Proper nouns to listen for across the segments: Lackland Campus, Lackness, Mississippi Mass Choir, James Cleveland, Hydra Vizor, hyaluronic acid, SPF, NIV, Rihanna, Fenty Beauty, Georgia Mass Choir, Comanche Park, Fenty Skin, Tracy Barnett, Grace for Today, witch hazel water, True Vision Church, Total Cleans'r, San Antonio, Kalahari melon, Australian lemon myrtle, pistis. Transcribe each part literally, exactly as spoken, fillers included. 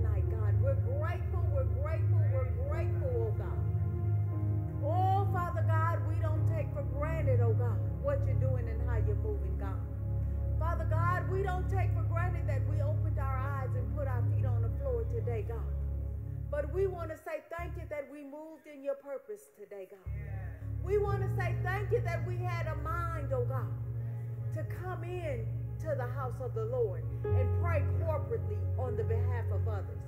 tonight, God. We're grateful, we're grateful, we're grateful, oh God. Oh, Father God, we don't take for granted, oh God, what you're doing and how you're moving, God. Father God, we don't take for granted that we opened our eyes and put our feet on the floor today, God. But we want to say thank you that we moved in your purpose today, God. We want to say thank you that we had a mind, oh God, to come in to the house of the Lord and pray corporately on the behalf of others.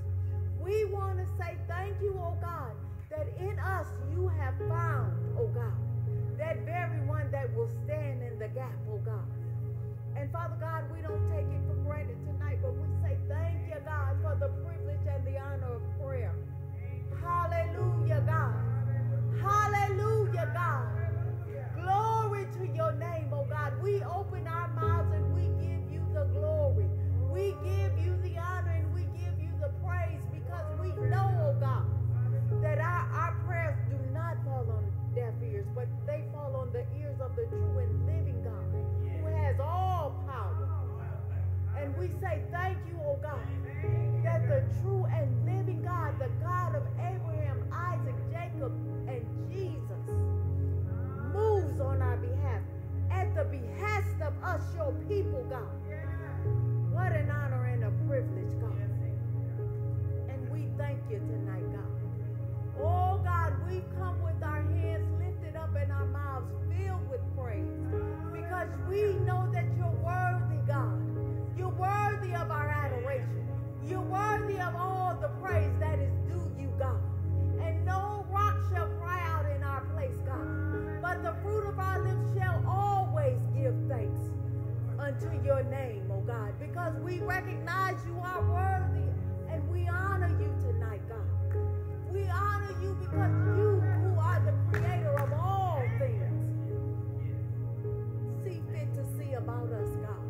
We want to say thank you, oh God, that in us you have found, oh God, that very one that will stand in the gap, oh God. And Father God, we don't take it for granted tonight, but we say thank you, God, for the privilege and the honor of prayer. Hallelujah, God. Hallelujah, God. Glory to your name, oh God. We open our mouths and we give you the glory. We give you the honor and we give you the praise because we know, oh God, that our, our prayers do not fall on deaf ears, but they fall on the ears of the true and living God who has all power. And we say thank you, oh God, that the true and living God, the God of Abraham, Isaac, Jacob, and Jesus moves on our behalf at the behest of us, your people, God. What an honor and a privilege, God. And we thank you tonight, God. Oh, God, we've come with our hands lifted up and our mouths filled with praise because we know that you're worthy, God. You're worthy of our adoration. You're worthy of all the praise that is due you, God. And no rock shall cry out in our place, God. But the fruit of our lips shall always give thanks unto your name, oh God, because we recognize you are worthy and we honor you tonight, God. We honor you because you who are the creator of all things see fit to see about us, God.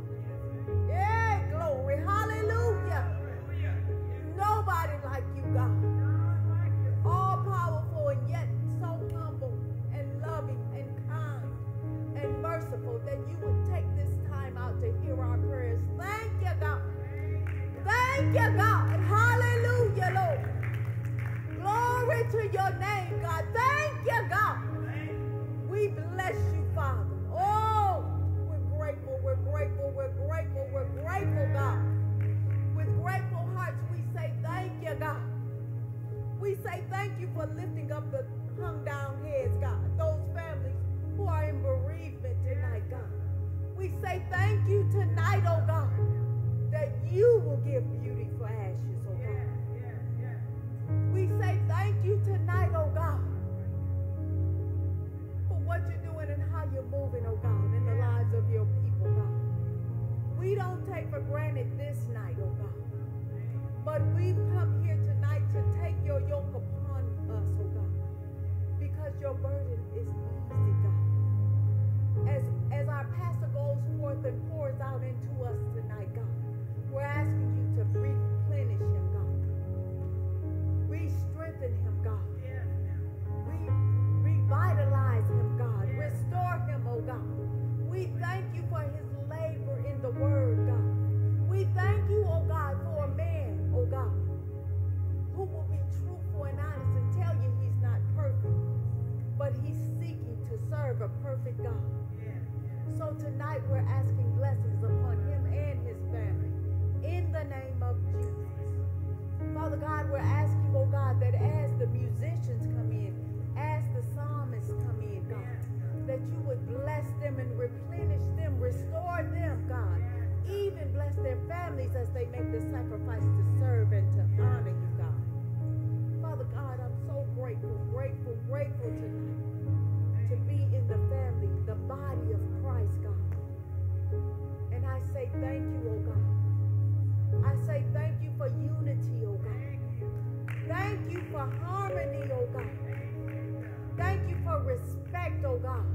Yeah, glory, hallelujah. Nobody like you, God. All powerful and yet so humble and loving and kind and merciful that you would take this time out to hear our prayers. Thank you, God. Thank you, God. Hallelujah, Lord. Glory to your name, God. Thank you, God. We bless you, Father. Oh, we're grateful, we're grateful, we're grateful, we're grateful, God. With grateful hearts, we say thank you, God. We say thank you for lifting up the hung down heads, God. Those families who are in bereavement tonight, God. We say thank you tonight, oh God, that you will give beauty for ashes, oh God. We say thank you tonight, oh God, for what you're doing and how you're moving, oh God, in the lives of your people, God. We don't take for granted this night, oh God. But we've come here tonight to take your yoke upon us, oh God, because your burden is easy, God. As, as our pastor goes forth and pours out into us tonight, God, we're asking you to replenish him, God. Re-strengthen him, God. Revitalize him, God. Restore him, oh God. We thank you for his labor in the word, God. We thank you, oh God, for a man, oh God, who will be truthful and honest and tell you he's not perfect, but he's seeking to serve a perfect God. Yeah, yeah. So tonight we're asking blessings upon him and his family in the name of Jesus. Father God, we're asking, oh God, that as the musicians come in, as the psalmists come in, God, that you would bless them and replenish them, restore them, God. Even bless their families as they make the sacrifice to serve and to honor you, God. Father God, I'm so grateful, grateful, grateful tonight to be in the family, the body of Christ, God. And I say thank you, oh God. I say thank you for unity, oh God. Thank you for harmony, oh God. Thank you for respect, oh God.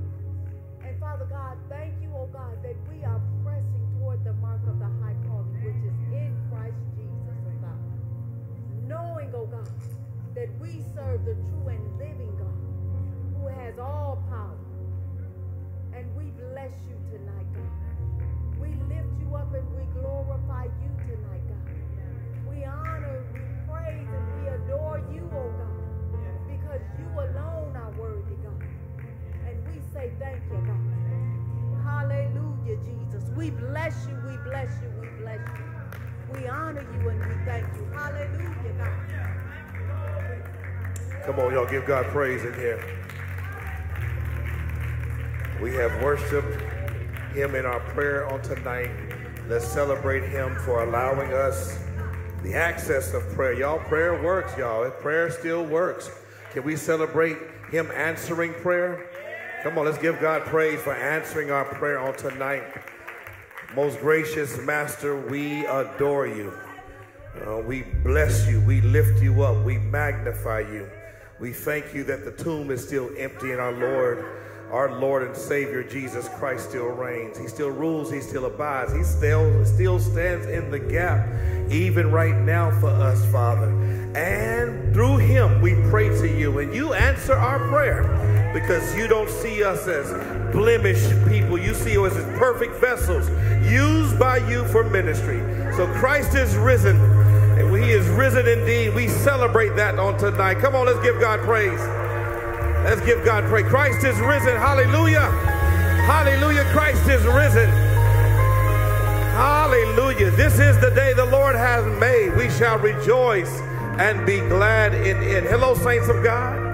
And Father God, thank you, oh God, that we are pressing toward the mark of the high calling, which is in Christ Jesus, oh God. Knowing, oh God, that we serve the true and living God, who has all power. And we bless you tonight, God. We lift you up and we glorify you tonight, God. We honor you. praise and we adore you, oh God, because you alone are worthy, God. And we say thank you, God. Hallelujah, Jesus. We bless you, we bless you, we bless you. We honor you and we thank you. Hallelujah, God. Come on, y'all, give God praise in here. We have worshiped him in our prayer on tonight. Let's celebrate him for allowing us the access of prayer. Y'all, prayer works, y'all. Prayer still works. Can we celebrate him answering prayer? Come on, let's give God praise for answering our prayer on tonight. Most gracious Master, we adore you. Uh, we bless you. We lift you up. We magnify you. We thank you that the tomb is still empty and our Lord Our Lord and Savior, Jesus Christ, still reigns. He still rules. He still abides. He still, still stands in the gap, even right now for us, Father. And through him, we pray to you. And you answer our prayer because you don't see us as blemished people. You see us as perfect vessels used by you for ministry. So Christ is risen, and he is risen indeed. We celebrate that on tonight. Come on, let's give God praise. Let's give God praise. Christ is risen. Hallelujah. Hallelujah. Christ is risen. Hallelujah. This is the day the Lord has made. We shall rejoice and be glad in it. Hello, saints of God.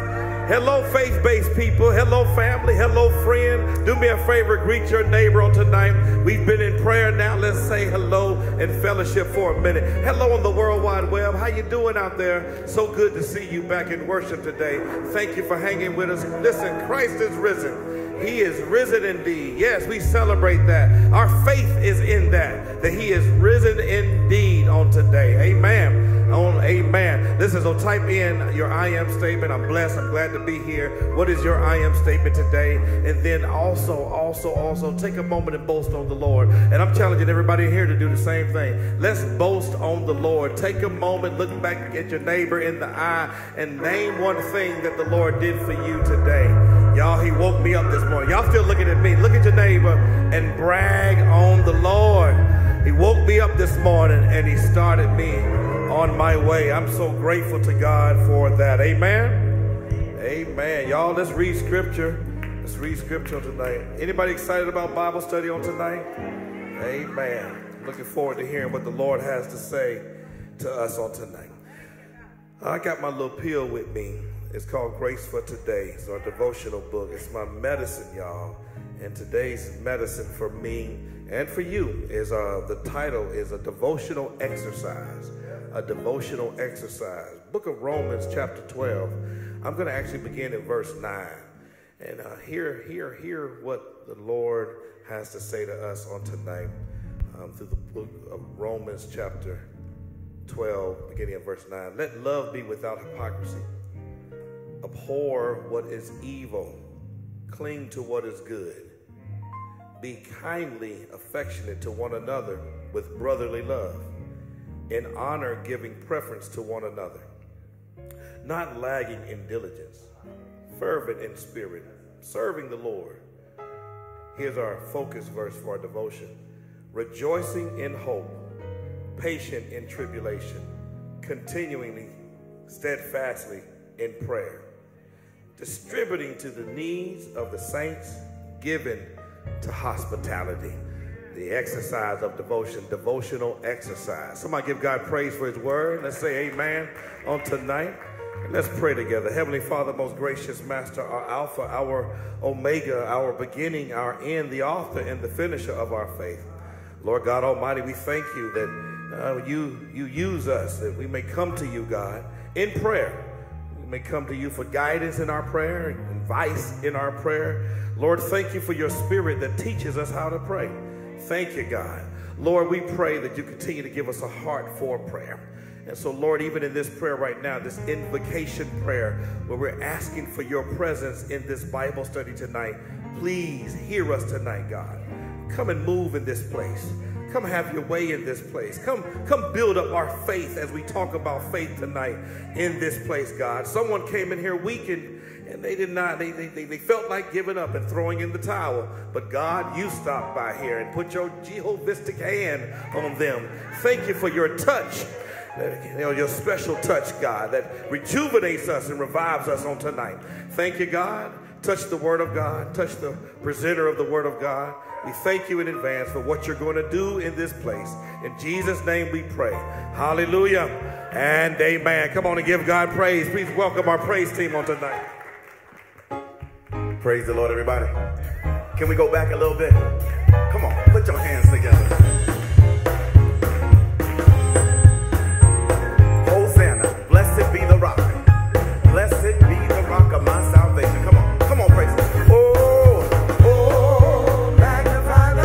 Hello, faith-based people. Hello, family. Hello, friend. Do me a favor. Greet your neighbor on tonight. We've been in prayer now. Let's say hello and fellowship for a minute. Hello on the World Wide Web. How you doing out there? So good to see you back in worship today. Thank you for hanging with us. Listen, Christ is risen. He is risen indeed. Yes, we celebrate that. Our faith is in that, that he is risen indeed on today. Amen. On amen. This is, so type in your I am statement. I'm blessed. I'm glad to be here. What is your I am statement today? And then also, also, also take a moment and boast on the Lord. And I'm challenging everybody here to do the same thing. Let's boast on the Lord. Take a moment, look back at your neighbor in the eye and name one thing that the Lord did for you today. Y'all, he woke me up this morning. Y'all still looking at me. Look at your neighbor and brag on the Lord. He woke me up this morning and he started me on my way. I'm so grateful to God for that. Amen. Amen. Y'all, let's read scripture. Let's read scripture tonight. Anybody excited about Bible study on tonight? Amen. Looking forward to hearing what the Lord has to say to us on tonight. I got my little pill with me. It's called Grace for Today. It's our devotional book. It's my medicine, y'all. And today's medicine for me and for you is uh, the title is a devotional exercise. A devotional exercise. Book of Romans chapter twelve. I'm going to actually begin at verse nine. And uh, hear, hear, hear what the Lord has to say to us on tonight um, through the book of Romans chapter twelve, beginning at verse nine. Let love be without hypocrisy. Abhor what is evil. Cling to what is good. Be kindly affectionate to one another with brotherly love. In honor, giving preference to one another, not lagging in diligence, fervent in spirit, serving the Lord. Here's our focus verse for our devotion. Rejoicing in hope, patient in tribulation, continuing steadfastly in prayer, distributing to the needs of the saints, given to hospitality. The exercise of devotion, devotional exercise. Somebody give God praise for his word. Let's say amen on tonight. Let's pray together. Heavenly Father, most gracious Master, our Alpha, our Omega, our beginning, our end, the author and the finisher of our faith. Lord God Almighty, we thank you that uh, you, you use us, that we may come to you, God, in prayer. We may come to you for guidance in our prayer, advice in our prayer. Lord, thank you for your spirit that teaches us how to pray. Thank you, God. Lord, we pray that you continue to give us a heart for prayer. And so, Lord, even in this prayer right now, this invocation prayer, where we're asking for your presence in this Bible study tonight, please hear us tonight, God. Come and move in this place. Come have your way in this place. Come, come build up our faith as we talk about faith tonight in this place, God. Someone came in here weak and, and they did not, they, they, they felt like giving up and throwing in the towel. But God, you stopped by here and put your Jehovistic hand on them. Thank you for your touch. you know, your special touch, God, that rejuvenates us and revives us on tonight. Thank you, God. Touch the Word of God. Touch the presenter of the Word of God. We thank you in advance for what you're going to do in this place. In Jesus' name we pray. Hallelujah and amen. Come on and give God praise. Please welcome our praise team on tonight. Praise the Lord, everybody. Can we go back a little bit? Come on, put your hands together. Hosanna, blessed be the rock. Blessed be the rock of my salvation. Come on, come on, praise him. Hosanna, Hosanna.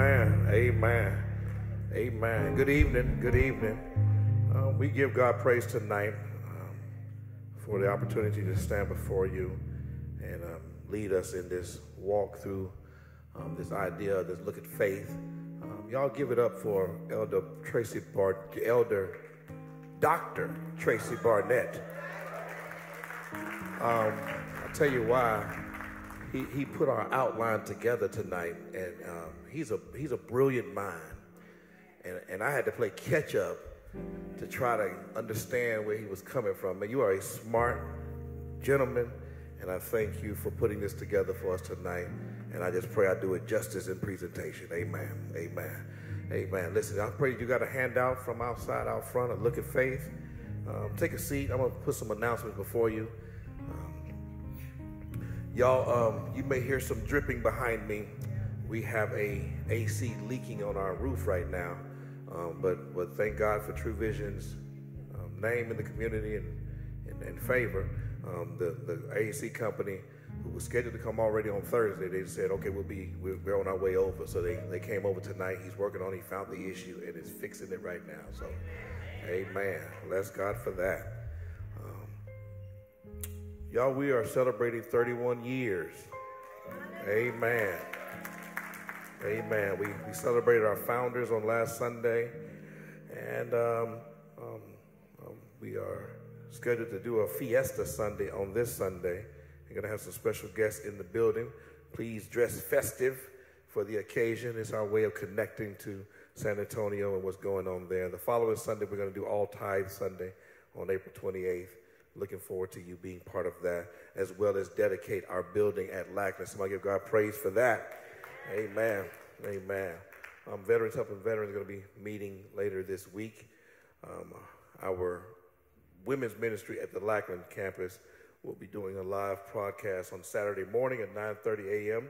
Amen. Amen. Amen. Good evening. Good evening. Uh, we give God praise tonight um, for the opportunity to stand before you and um, lead us in this walk through um, this idea, this look at faith. Um, y'all give it up for Elder Tracy Bar- Elder Doctor Tracy Barnett. Um, I'll tell you why. He, he put our outline together tonight, and um, he's a he's a brilliant mind, and and I had to play catch up to try to understand where he was coming from. And you are a smart gentleman, and I thank you for putting this together for us tonight. And I just pray I do it justice in presentation. Amen. Amen. Amen. Listen, I pray you got a handout from outside out front. A look at faith. Um, take a seat. I'm gonna put some announcements before you. Y'all, um, you may hear some dripping behind me. We have a A C leaking on our roof right now, um, but but thank God for True Vision's um, name in the community and, and, and favor. Um, the, the A C company, who was scheduled to come already on Thursday, they said, okay, we'll be, we're, we're on our way over. So they, they came over tonight. He's working on it, he found the issue, and is fixing it right now. So, amen. Bless God for that. Y'all, we are celebrating thirty-one years. Amen. Amen. We, we celebrated our founders on last Sunday. And um, um, um, we are scheduled to do a fiesta Sunday on this Sunday. We're going to have some special guests in the building. Please dress festive for the occasion. It's our way of connecting to San Antonio and what's going on there. The following Sunday, we're going to do All Tithe Sunday on April twenty-eighth. Looking forward to you being part of that, as well as dedicate our building at Lackness. Somebody give God praise for that. Amen. Amen. Um, Veterans Helping Veterans are going to be meeting later this week. Um, our women's ministry at the Lackland Campus will be doing a live broadcast on Saturday morning at nine thirty a m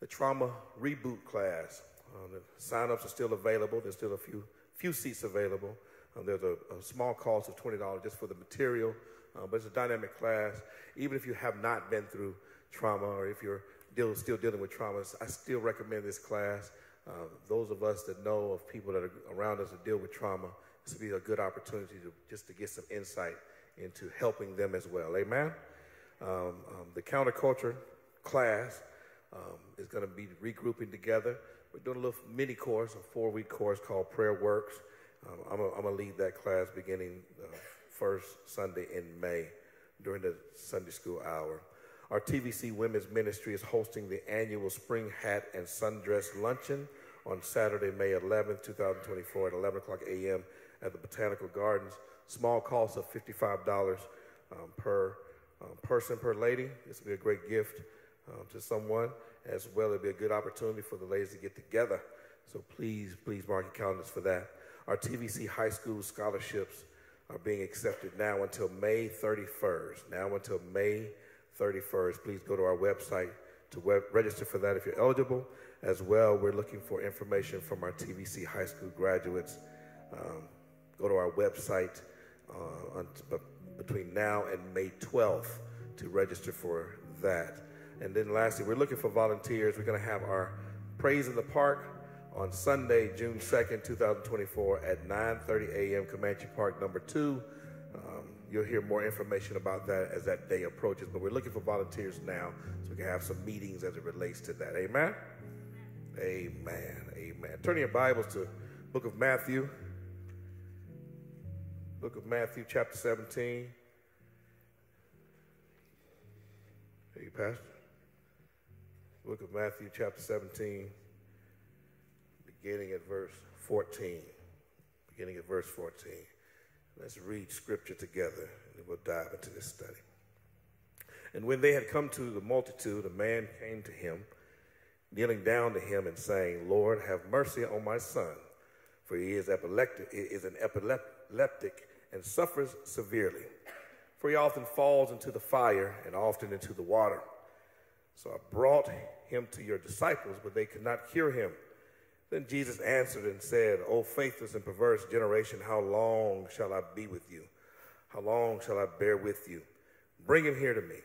The Trauma Reboot class. Um, the sign-ups are still available. There's still a few, few seats available. Um, there's a, a small cost of twenty dollars just for the material. Uh, but it's a dynamic class. Even if you have not been through trauma, or if you're deal, still dealing with trauma, I still recommend this class. Uh, those of us that know of people that are around us that deal with trauma, this would be a good opportunity to just to get some insight into helping them as well. Amen? Um, um, the counterculture class um, is going to be regrouping together. We're doing a little mini course, a four-week course called Prayer Works. Um, I'm going to lead that class beginning uh, first Sunday in May during the Sunday school hour. Our T V C Women's Ministry is hosting the annual Spring Hat and Sundress Luncheon on Saturday, May eleventh, two thousand twenty-four at eleven o'clock a m at the Botanical Gardens. Small cost of fifty-five dollars um, per um, person, per lady. This will be a great gift um, to someone. As well, it'll be a good opportunity for the ladies to get together. So please, please mark your calendars for that. Our T V C High School scholarships are being accepted now until May thirty-first. Now until May thirty-first. Please go to our website to web- register for that if you're eligible. As well, we're looking for information from our T V C high school graduates. Um, go to our website uh, on, b- between now and May twelfth to register for that. And then lastly, we're looking for volunteers. We're going to have our Praise in the Park on Sunday, June second, two thousand twenty-four at nine thirty a m Comanche Park number two. Um, you'll hear more information about that as that day approaches, but we're looking for volunteers now so we can have some meetings as it relates to that. Amen? Amen. Amen. Amen. Turn your Bibles to the book of Matthew. Book of Matthew, chapter seventeen. Hey, Pastor. Book of Matthew, chapter seventeen. Beginning at verse fourteen. Beginning at verse fourteen. Let's read scripture together, and we'll dive into this study. And when they had come to the multitude, a man came to him, kneeling down to him and saying, Lord, have mercy on my son, for he is epileptic, is an epileptic and suffers severely. For he often falls into the fire and often into the water. So I brought him to your disciples, but they could not cure him. Then Jesus answered and said, O faithless and perverse generation, how long shall I be with you? How long shall I bear with you? Bring him here to me.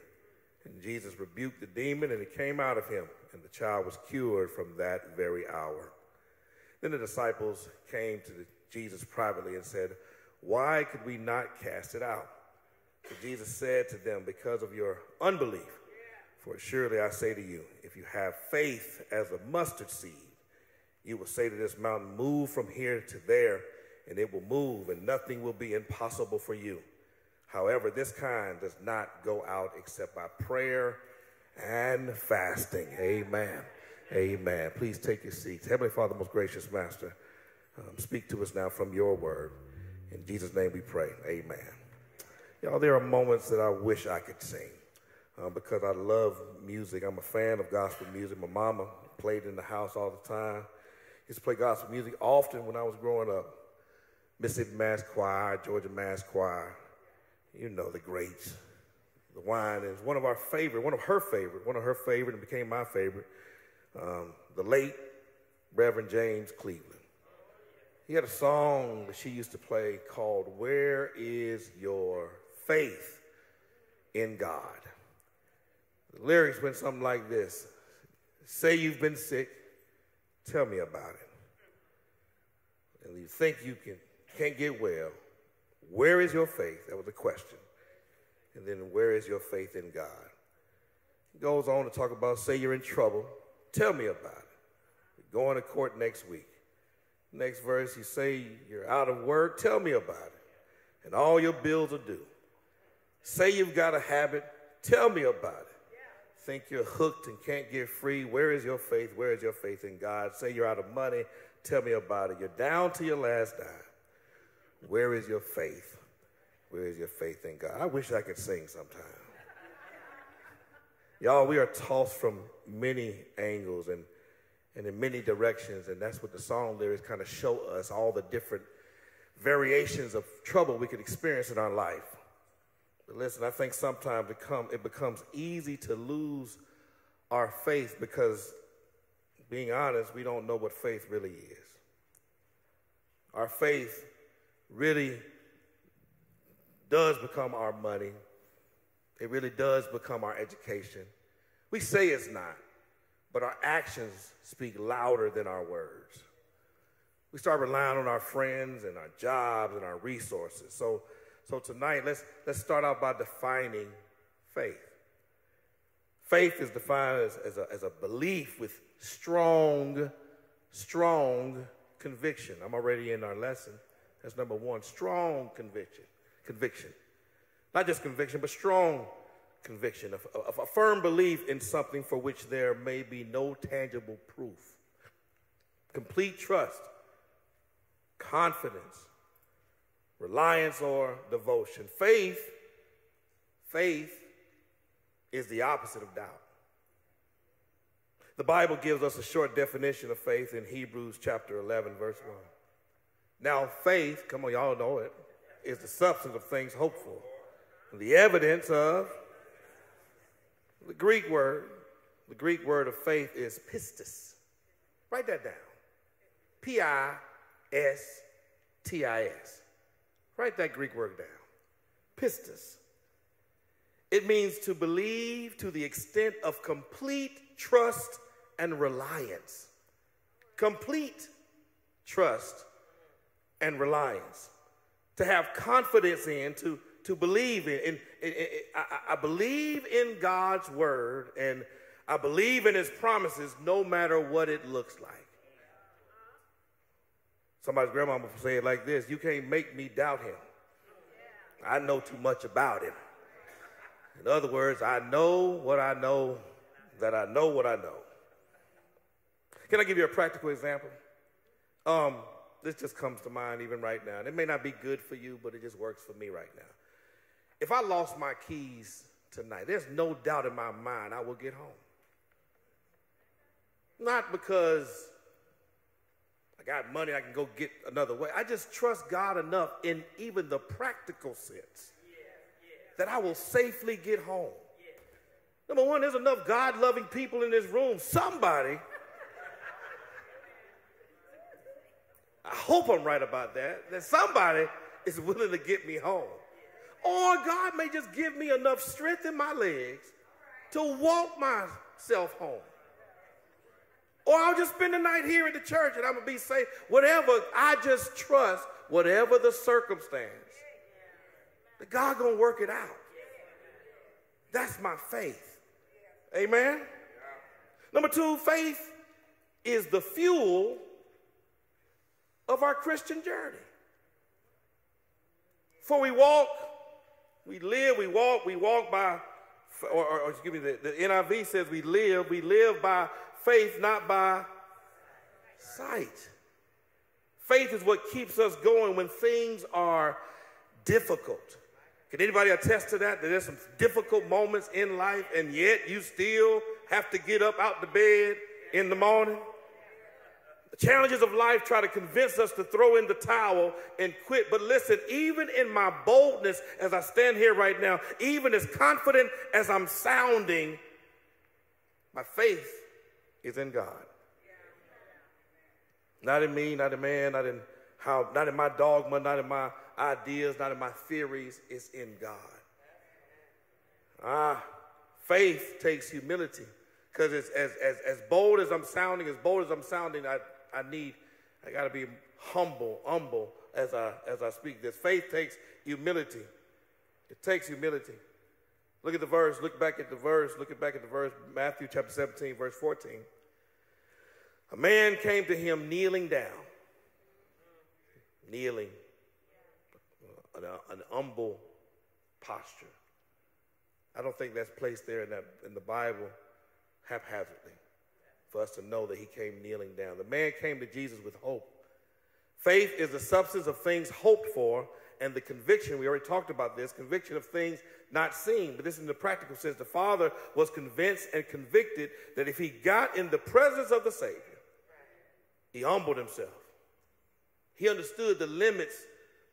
And Jesus rebuked the demon, and it came out of him, and the child was cured from that very hour. Then the disciples came to Jesus privately and said, "Why could we not cast it out?" So Jesus said to them, "Because of your unbelief. For surely I say to you, if you have faith as a mustard seed, you will say to this mountain, 'Move from here to there,' and it will move, and nothing will be impossible for you. However, this kind does not go out except by prayer and fasting." Amen. Amen. Please take your seats. Heavenly Father, most gracious Master, um, speak to us now from your word. In Jesus' name we pray. Amen. Y'all, there are moments that I wish I could sing. Um, because I love music. I'm a fan of gospel music. My mama played in the house all the time. Used to play gospel music often when I was growing up. Mississippi Mass Choir, Georgia Mass Choir. You know the greats. The Wine is one of our favorite, one of her favorite, one of her favorite and became my favorite. Um, the late Reverend James Cleveland. He had a song that she used to play called "Where Is Your Faith in God?" The lyrics went something like this. "Say you've been sick, tell me about it. And you think you can, can't get well, where is your faith?" That was the question. And then, "Where is your faith in God?" It goes on to talk about, "Say you're in trouble, tell me about it. We're going to court next week." Next verse, you say you're out of work, tell me about it. And all your bills are due. Say you've got a habit, tell me about it. Think you're hooked and can't get free. Where is your faith? Where is your faith in God? Say you're out of money. Tell me about it. You're down to your last dime. Where is your faith? Where is your faith in God? I wish I could sing sometime. Y'all, we are tossed from many angles and, and in many directions, and that's what the song lyrics kind of show us, all the different variations of trouble we could experience in our life. But listen, I think sometimes it, come, it becomes easy to lose our faith because, being honest, we don't know what faith really is. Our faith really does become our money. It really does become our education. We say it's not, but our actions speak louder than our words. We start relying on our friends and our jobs and our resources. So So tonight, let's, let's start out by defining faith. Faith is defined as, as, a, as a belief with strong, strong conviction. I'm already in our lesson. That's number one, strong conviction. Conviction. Not just conviction, but strong conviction. Of, of a firm belief in something for which there may be no tangible proof. Complete trust, confidence, reliance or devotion. Faith, faith is the opposite of doubt. The Bible gives us a short definition of faith in Hebrews chapter eleven, verse one. Now faith, come on, y'all know it, is the substance of things hoped for, and the evidence of, the Greek word, the Greek word of faith is pistis. Write that down. P I S T I S. Write that Greek word down. Pistis. It means to believe to the extent of complete trust and reliance. Complete trust and reliance. To have confidence in, to, to believe in. in, in, in I, I believe in God's word, and I believe in his promises no matter what it looks like. Somebody's grandmama would say it like this: "You can't make me doubt him. I know too much about him." In other words, I know what I know, that I know what I know. Can I give you a practical example? Um, this just comes to mind even right now. And it may not be good for you, but it just works for me right now. If I lost my keys tonight, there's no doubt in my mind I will get home. Not because I got money, I can go get another way. I just trust God enough in even the practical sense yeah, yeah. that I will safely get home. Yeah. Number one, there's enough God-loving people in this room. Somebody, I hope I'm right about that, that somebody is willing to get me home. Or God may just give me enough strength in my legs to walk myself home. Or I'll just spend the night here at the church and I'm going to be safe. Whatever, I just trust whatever the circumstance, that God going to work it out. That's my faith. Amen? Number two, faith is the fuel of our Christian journey. For we walk, we live, we walk, we walk by, or, or, or excuse me, the, the N I V says we live, we live by faith, not by sight. Faith is what keeps us going when things are difficult. Can anybody attest to that? That there's some difficult moments in life, and yet you still have to get up out the bed in the morning. The challenges of life try to convince us to throw in the towel and quit. But listen, even in my boldness as I stand here right now, even as confident as I'm sounding, my faith is in God. Not in me, not in man, not in how, not in my dogma, not in my ideas, not in my theories. It's in God. Ah, faith takes humility. Because as, as, as bold as I'm sounding, as bold as I'm sounding, I, I need, I got to be humble, humble as I, as I speak this. Faith takes humility. It takes humility. Look at the verse. Look back at the verse. Look back at the verse. Matthew chapter seventeen, verse fourteen. A man came to him kneeling down. Kneeling. An, an humble posture. I don't think that's placed there in, that, in the Bible haphazardly, for us to know that he came kneeling down. The man came to Jesus with hope. Faith is the substance of things hoped for and the conviction, we already talked about this, conviction of things not seen. But this is in the practical sense. The Father was convinced and convicted that if he got in the presence of the Savior, he humbled himself. He understood the limits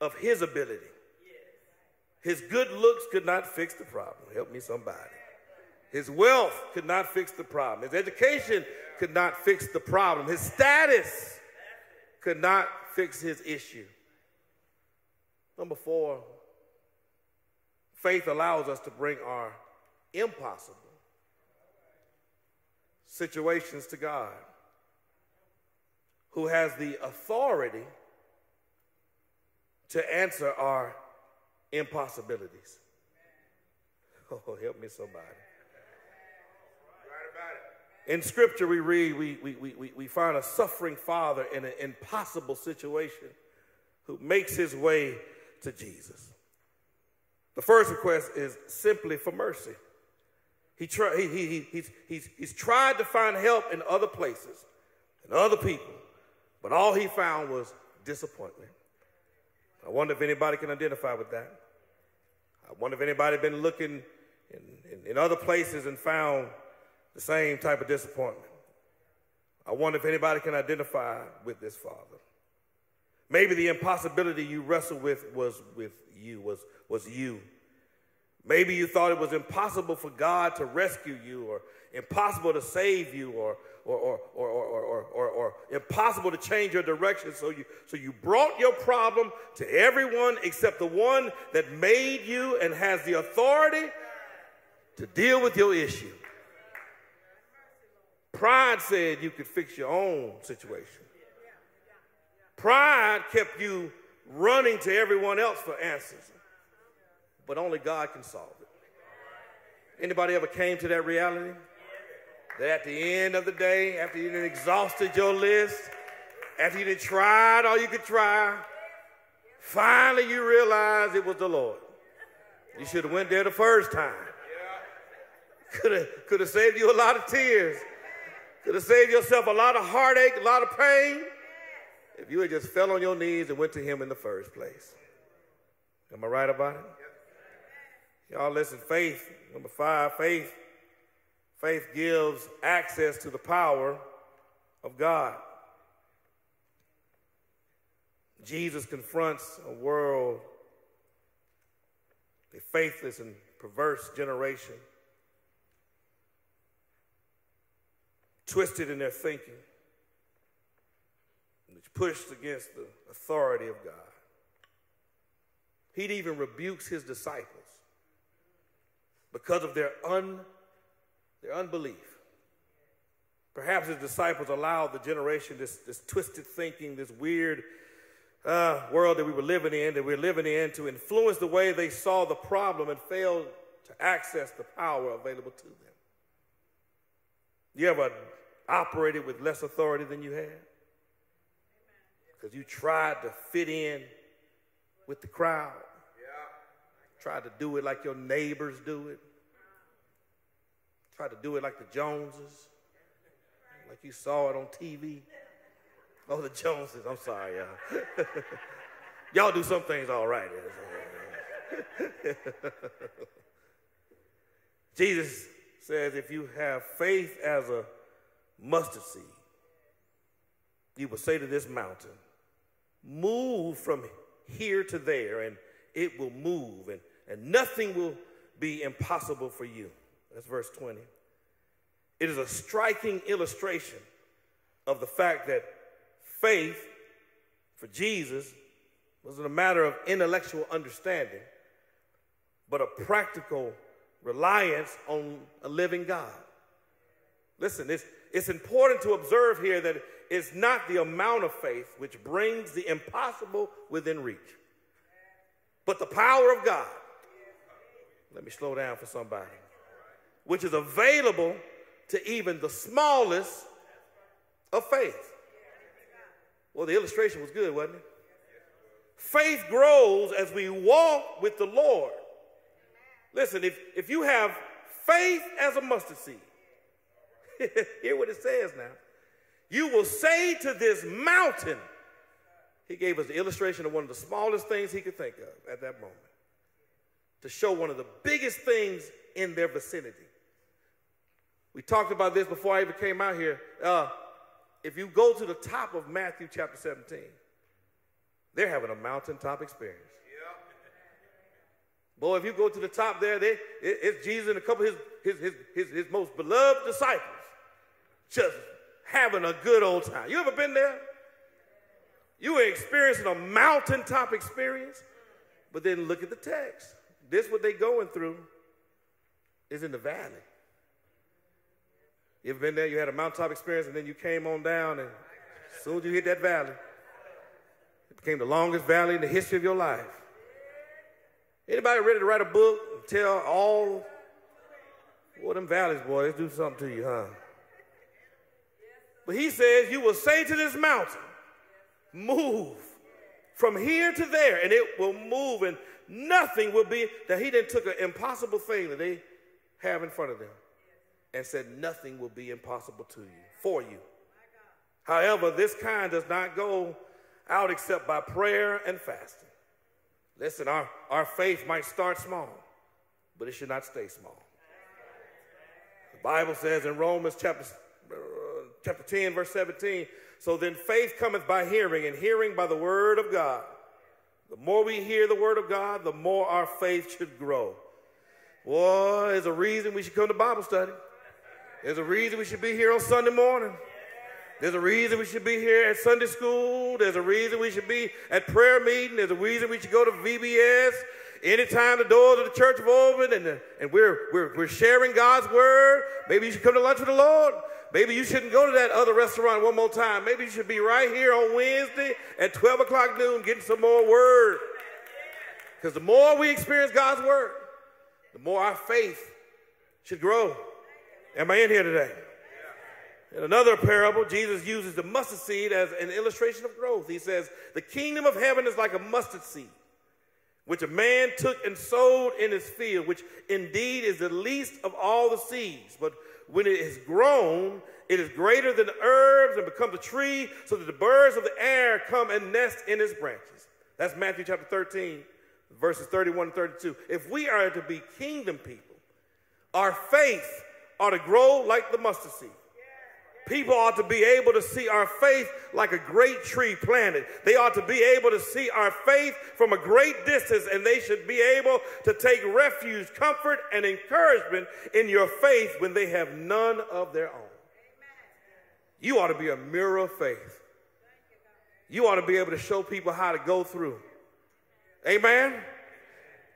of his ability. His good looks could not fix the problem. Help me somebody. His wealth could not fix the problem. His education could not fix the problem. His status could not fix his issue. Number four, faith allows us to bring our impossible situations to God, who has the authority to answer our impossibilities. Oh, help me somebody. In Scripture, we read, we, we, we, we find a suffering father in an impossible situation who makes his way to Jesus. The first request is simply for mercy. He try, he, he, he, he's, he's, he's tried to find help in other places and other people, but all he found was disappointment. I wonder if anybody can identify with that. I wonder if anybody has been looking in, in, in other places and found the same type of disappointment. I wonder if anybody can identify with this father. Maybe the impossibility you wrestled with was with you, was, was you. Maybe you thought it was impossible for God to rescue you, or impossible to save you, or, or, or, or, or, or, or, or impossible to change your direction. So you, so you brought your problem to everyone except the one that made you and has the authority to deal with your issue. Pride said you could fix your own situation. Pride kept you running to everyone else for answers. But only God can solve it. Anybody ever came to that reality? That at the end of the day, after you done exhausted your list, after you done tried all you could try, finally you realized it was the Lord. You should have went there the first time. Could have, could have saved you a lot of tears. Could have saved yourself a lot of heartache, a lot of pain, if you had just fell on your knees and went to him in the first place. Am I right about it? Y'all listen, faith, number five, faith, faith gives access to the power of God. Jesus confronts a world, a faithless and perverse generation, twisted in their thinking, which pushed against the authority of God. He even rebukes his disciples because of their their unbelief. Perhaps his disciples allowed the generation, this, this twisted thinking, this weird uh, world that we were living in, that we're living in, to influence the way they saw the problem and failed to access the power available to them. You ever operated with less authority than you had? Because you tried to fit in with the crowd. Yeah. Tried to do it like your neighbors do it. Tried to do it like the Joneses. Like you saw it on T V. Oh, the Joneses. I'm sorry, y'all. Y'all do some things all right. Jesus says if you have faith as a mustard seed, you will say to this mountain, move from here to there, and it will move, and, and nothing will be impossible for you. That's verse twenty. It is a striking illustration of the fact that faith for Jesus wasn't a matter of intellectual understanding, but a practical reliance on a living God. Listen, it's, it's important to observe here that it's not the amount of faith which brings the impossible within reach, but the power of God. Let me slow down for somebody. Which is available to even the smallest of faith. Well, the illustration was good, wasn't it? Faith grows as we walk with the Lord. Listen, if, if you have faith as a mustard seed, hear what it says now. You will say to this mountain, he gave us the illustration of one of the smallest things he could think of at that moment, to show one of the biggest things in their vicinity. We talked about this before I even came out here. Uh, if you go to the top of Matthew chapter seventeen, they're having a mountaintop experience. Yep. Boy, if you go to the top there, they, it, it's Jesus and a couple of his, his, his, his, his most beloved disciples just having a good old time. You ever been there? You were experiencing a mountaintop experience, but then look at the text. This what they're going through is in the valley. You ever been there? You had a mountaintop experience, and then you came on down, and as soon as you hit that valley, it became the longest valley in the history of your life. Anybody ready to write a book and tell all, well, them valleys, boy, let's do something to you, huh? But he says, you will say to this mountain, move from here to there, and it will move, and nothing will be, that he then took an impossible thing that they have in front of them, and said nothing will be impossible to you, for you. However, this kind does not go out except by prayer and fasting. Listen, our, our faith might start small, but it should not stay small. The Bible says in Romans chapter, uh, chapter ten, verse seventeen, so then faith cometh by hearing, and hearing by the word of God. The more we hear the word of God, the more our faith should grow. Boy, there's a reason we should come to Bible study. There's a reason we should be here on Sunday morning. There's a reason we should be here at Sunday school. There's a reason we should be at prayer meeting. There's a reason we should go to V B S. Anytime the doors of the church are open and, the, and we're, we're, we're sharing God's word, maybe you should come to lunch with the Lord. Maybe you shouldn't go to that other restaurant one more time. Maybe you should be right here on Wednesday at twelve o'clock noon getting some more word. Because the more we experience God's word, the more our faith should grow. Am I in here today? In another parable, Jesus uses the mustard seed as an illustration of growth. He says, the kingdom of heaven is like a mustard seed, which a man took and sowed in his field, which indeed is the least of all the seeds. But when it is grown, it is greater than herbs and becomes a tree, so that the birds of the air come and nest in its branches. That's Matthew chapter thirteen. Verses thirty-one and thirty-two. If we are to be kingdom people, our faith ought to grow like the mustard seed. People ought to be able to see our faith like a great tree planted. They ought to be able to see our faith from a great distance, and they should be able to take refuge, comfort, and encouragement in your faith when they have none of their own. You ought to be a mirror of faith. You ought to be able to show people how to go through. Amen?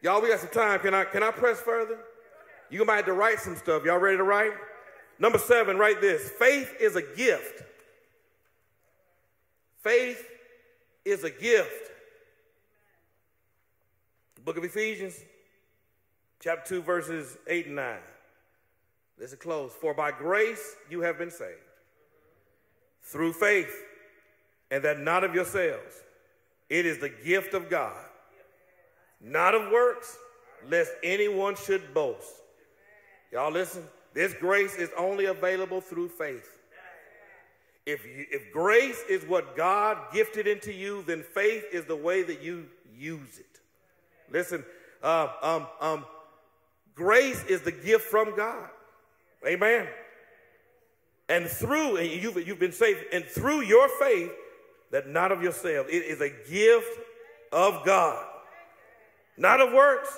Y'all, we got some time. Can I, can I press further? You might have to write some stuff. Y'all ready to write? Number seven, write this. Faith is a gift. Faith is a gift. Book of Ephesians, chapter two, verses eight and nine. This is close. For by grace you have been saved through faith, and that not of yourselves. It is the gift of God, not of works, lest anyone should boast. Y'all listen. This grace is only available through faith. If, you, if grace is what God gifted into you, then faith is the way that you use it. Listen, uh, um, um, grace is the gift from God. Amen. And through, and you've, you've been saved, and through your faith, that not of yourself. It is a gift of God, not of works,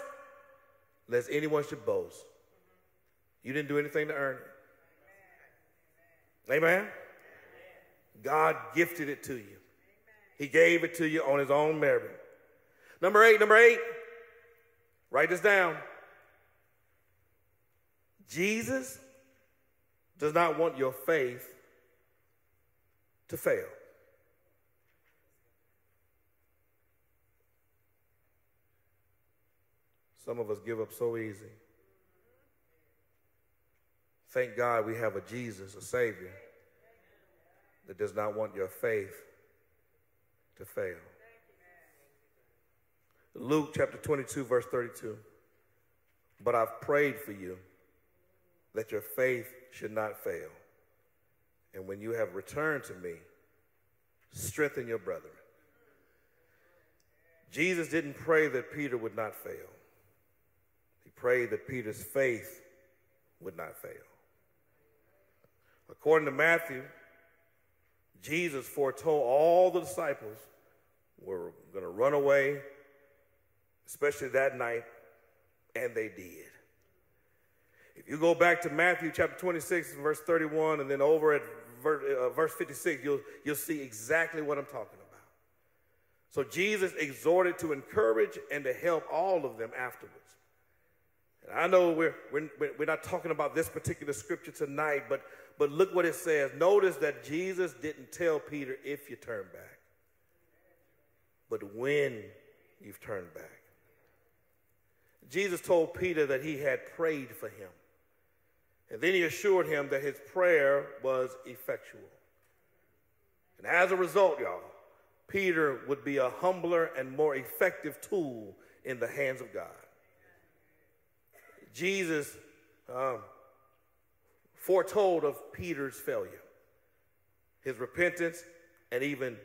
lest anyone should boast. You didn't do anything to earn it. Amen? God gifted it to you. He gave it to you on his own merit. Number eight, number eight, write this down. Jesus does not want your faith to fail. Some of us give up so easy. Thank God we have a Jesus, a Savior, that does not want your faith to fail. Luke chapter twenty-two, verse thirty-two. But I've prayed for you that your faith should not fail. And when you have returned to me, strengthen your brethren. Jesus didn't pray that Peter would not fail. He prayed that Peter's faith would not fail. According to Matthew, Jesus foretold all the disciples were going to run away, especially that night, and they did. If you go back to Matthew chapter twenty-six, verse thirty-one, and then over at verse fifty-six, you'll, you'll see exactly what I'm talking about. So Jesus exhorted to encourage and to help all of them afterwards. And I know we're, we're, we're not talking about this particular scripture tonight, but, but look what it says. Notice that Jesus didn't tell Peter if you turn back, but when you've turned back. Jesus told Peter that he had prayed for him. And then he assured him that his prayer was effectual. And as a result, y'all, Peter would be a humbler and more effective tool in the hands of God. Jesus um, foretold of Peter's failure, his repentance, and even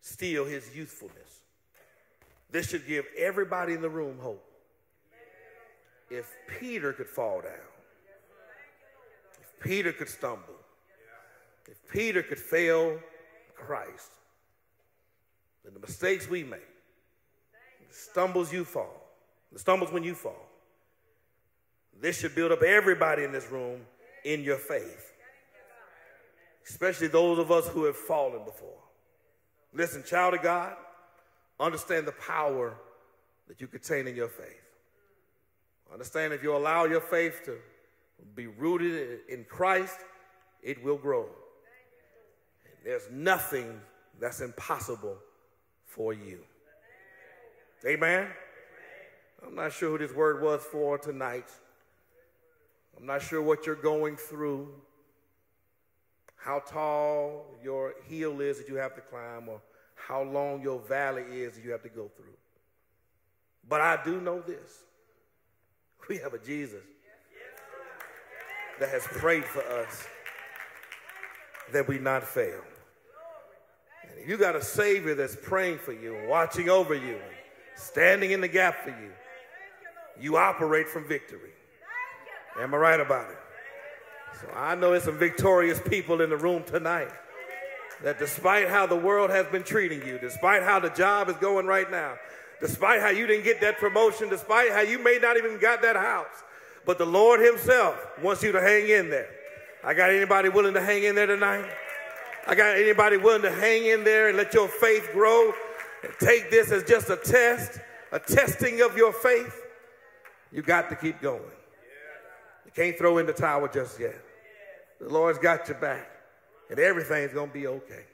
still his youthfulness. This should give everybody in the room hope. If Peter could fall down, if Peter could stumble, if Peter could fail Christ, then the mistakes we make, the stumbles you fall, the stumbles when you fall, this should build up everybody in this room in your faith, especially those of us who have fallen before. Listen, child of God, understand the power that you contain in your faith. Understand if you allow your faith to be rooted in Christ, it will grow. And there's nothing that's impossible for you. Amen? I'm not sure who this word was for tonight. I'm not sure what you're going through, how tall your hill is that you have to climb, or how long your valley is that you have to go through. But I do know this. We have a Jesus that has prayed for us that we not fail. And if you got a Savior that's praying for you, watching over you, standing in the gap for you, you operate from victory. Am I right about it? So I know there's some victorious people in the room tonight that despite how the world has been treating you, despite how the job is going right now, despite how you didn't get that promotion, despite how you may not even got that house. But the Lord himself wants you to hang in there. I got anybody willing to hang in there tonight? I got anybody willing to hang in there and let your faith grow and take this as just a test, a testing of your faith? You got to keep going. You can't throw in the towel just yet. The Lord's got your back, and everything's going to be okay.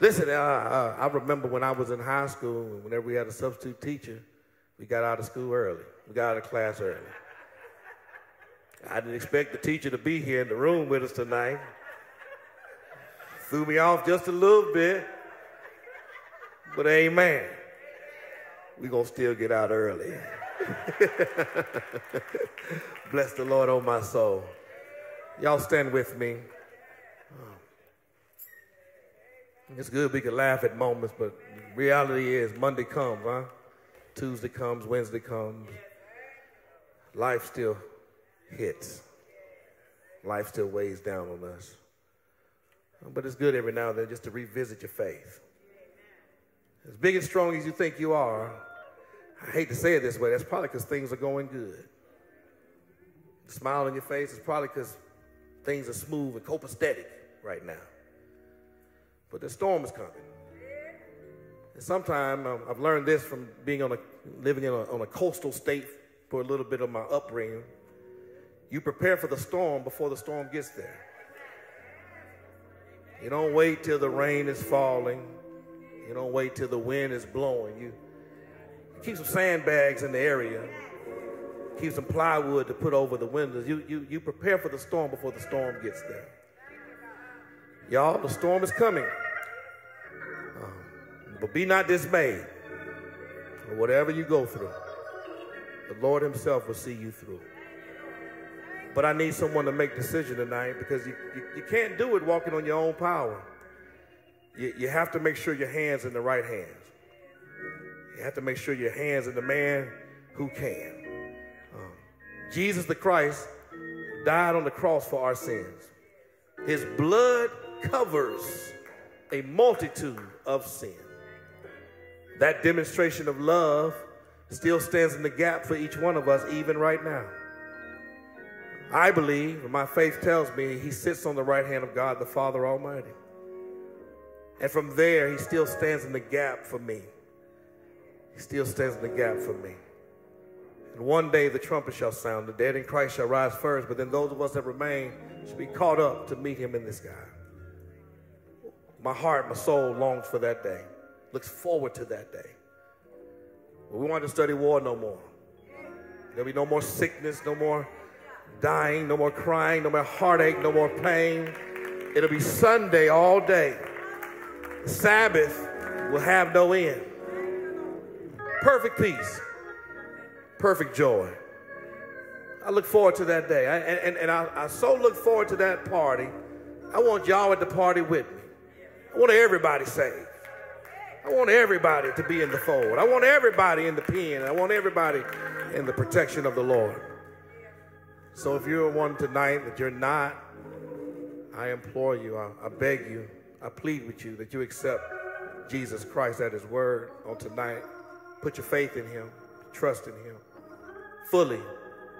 Listen, uh, uh, I remember when I was in high school, and whenever we had a substitute teacher, we got out of school early. We got out of class early. I didn't expect the teacher to be here in the room with us tonight. Threw me off just a little bit, but amen. We're going to still get out early. Bless the Lord, oh my soul. Y'all stand with me. It's good we can laugh at moments, but reality is Monday comes, huh? Tuesday comes, Wednesday comes. Life still hits. Life still weighs down on us. But it's good every now and then just to revisit your faith. As big and strong as you think you are, I hate to say it this way, that's probably because things are going good. The smile on your face is probably because things are smooth and copacetic right now. But the storm is coming. And sometimes um, I've learned this from being on a, living in a, on a coastal state for a little bit of my upbringing. You prepare for the storm before the storm gets there. You don't wait till the rain is falling. You don't wait till the wind is blowing. You keep some sandbags in the area. Keep some plywood to put over the windows. You, you, you prepare for the storm before the storm gets there. Y'all, the storm is coming. Um, but be not dismayed. For whatever you go through, the Lord himself will see you through. But I need someone to make a decision tonight, because you, you, you can't do it walking on your own power. You, you have to make sure your hand's in the right hands. You have to make sure your hand's in the man who can. Jesus the Christ died on the cross for our sins. His blood covers a multitude of sin. That demonstration of love still stands in the gap for each one of us, even right now. I believe, my faith tells me, he sits on the right hand of God, the Father Almighty. And from there, he still stands in the gap for me. He still stands in the gap for me. And one day the trumpet shall sound, the dead in Christ shall rise first, but then those of us that remain shall be caught up to meet him in the sky. My heart, my soul longs for that day, looks forward to that day. But we want to study war no more. There'll be no more sickness, no more dying, no more crying, no more heartache, no more pain. It'll be Sunday all day. The Sabbath will have no end. Perfect peace. Perfect joy. I look forward to that day. I, and and I, I so look forward to that party. I want y'all at the party with me. I want everybody saved. I want everybody to be in the fold. I want everybody in the pen. I want everybody in the protection of the Lord. So if you're one tonight that you're not, I implore you, I, I beg you, I plead with you that you accept Jesus Christ at his word on tonight. Put your faith in him. Trust in him. Fully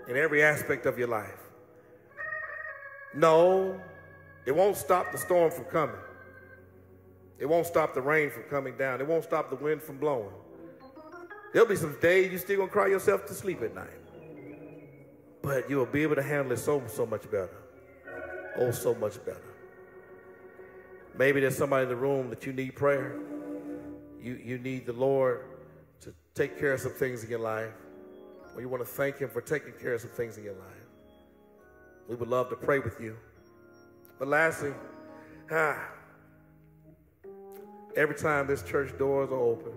in every aspect of your life. No, it won't stop the storm from coming. It won't stop the rain from coming down. It won't stop the wind from blowing. There'll be some days you're still going to cry yourself to sleep at night. But you'll be able to handle it so, so much better. Oh, so much better. Maybe there's somebody in the room that you need prayer. You, you need the Lord to take care of some things in your life, or you want to thank him for taking care of some things in your life. We would love to pray with you. But lastly, ah, every time this church doors are open,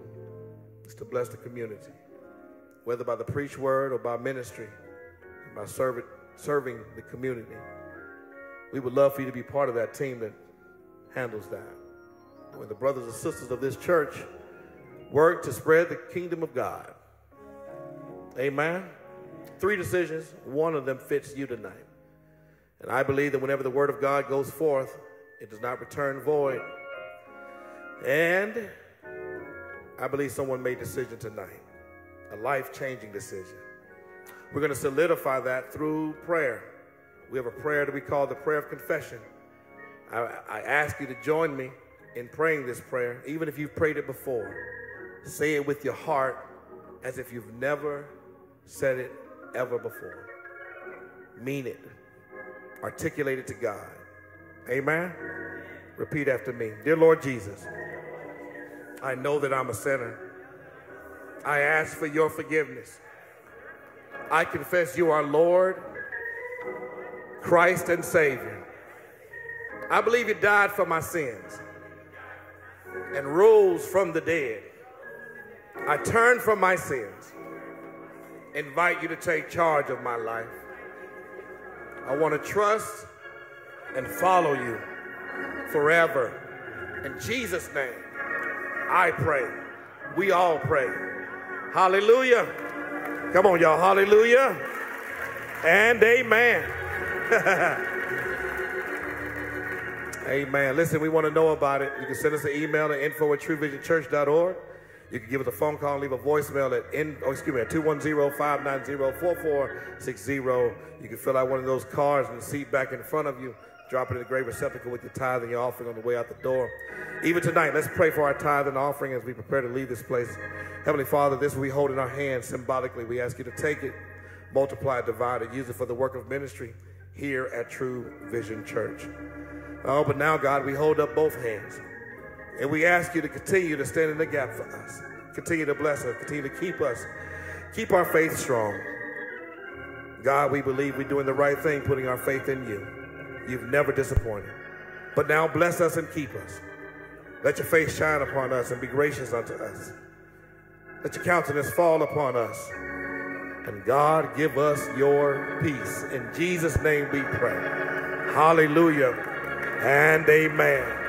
it's to bless the community, whether by the preached word or by ministry, by serv serving the community. We would love for you to be part of that team that handles that. When the brothers and sisters of this church work to spread the kingdom of God. Amen. Three decisions. One of them fits you tonight. And I believe that whenever the word of God goes forth, it does not return void. And I believe someone made a decision tonight, a life-changing decision. We're going to solidify that through prayer. We have a prayer that we call the prayer of confession. I, I ask you to join me in praying this prayer, even if you've prayed it before. Say it with your heart as if you've never said it ever before. Mean it. Articulate it to God. Amen? Repeat after me. Dear Lord Jesus, I know that I'm a sinner. I ask for your forgiveness. I confess you are Lord, Christ, and Savior. I believe you died for my sins and rose from the dead. I turn from my sins, invite you to take charge of my life. I want to trust and follow you forever. In Jesus' name, I pray. We all pray. Hallelujah. Come on, y'all. Hallelujah. And amen. Amen. Listen, we want to know about it. You can send us an email at info at true vision church dot org. You can give us a phone call and leave a voicemail at in, oh, excuse me, at two one zero, five nine zero, four four six zero. You can fill out one of those cards in the seat back in front of you. Drop it in the great receptacle with your tithe and your offering on the way out the door. Even tonight, let's pray for our tithe and offering as we prepare to leave this place. Heavenly Father, this we hold in our hands symbolically. We ask you to take it, multiply, divide it, use it for the work of ministry here at True Vision Church. Oh, but now, God, we hold up both hands. And we ask you to continue to stand in the gap for us. Continue to bless us. Continue to keep us. Keep our faith strong. God, we believe we're doing the right thing, putting our faith in you. You've never disappointed. But now bless us and keep us. Let your face shine upon us and be gracious unto us. Let your countenance fall upon us. And God, give us your peace. In Jesus' name we pray. Hallelujah. And amen.